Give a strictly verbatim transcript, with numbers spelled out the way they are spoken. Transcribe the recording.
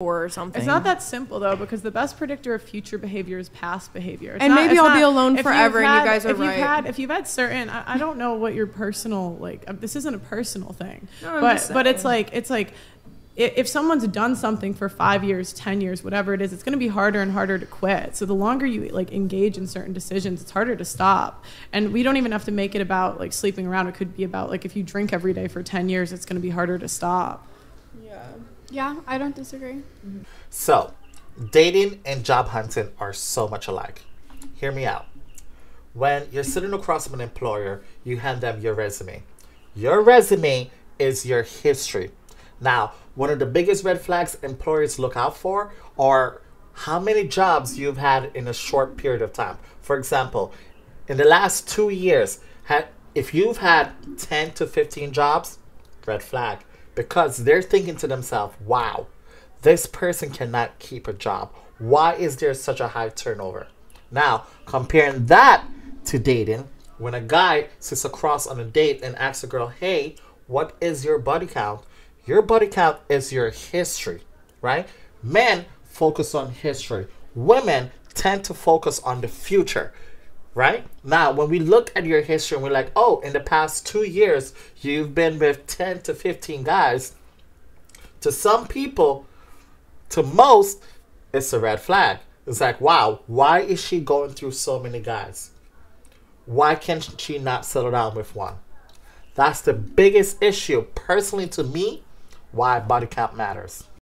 or something. It's not that simple though, because the best predictor of future behavior is past behavior. It's and not, maybe I'll not, be alone forever had, and you guys are if right. You've had, if you've had certain, I, I don't know what your personal, like, uh, this isn't a personal thing, no, but, but it's like, it's like, if someone's done something for five years, ten years, whatever it is, it's going to be harder and harder to quit. So the longer you like engage in certain decisions, it's harder to stop. And we don't even have to make it about like sleeping around. It could be about like if you drink every day for ten years, it's going to be harder to stop. Yeah. Yeah, I don't disagree. Mm-hmm. So dating and job hunting are so much alike. Hear me out. When you're sitting across from an employer, you hand them your resume. Your resume is your history. Now, one of the biggest red flags employers look out for are how many jobs you've had in a short period of time. For example, in the last two years, if you've had ten to fifteen jobs, red flag, because they're thinking to themselves, wow, this person cannot keep a job. Why is there such a high turnover? Now, comparing that to dating, when a guy sits across on a date and asks a girl, hey, what is your body count? Your body count is your history, right? Men focus on history. Women tend to focus on the future, right? Now, when we look at your history and we're like, oh, in the past two years, you've been with ten to fifteen guys. To some people, to most, it's a red flag. It's like, wow, why is she going through so many guys? Why can't she not settle down with one? That's the biggest issue, personally, to me. Why body count matters.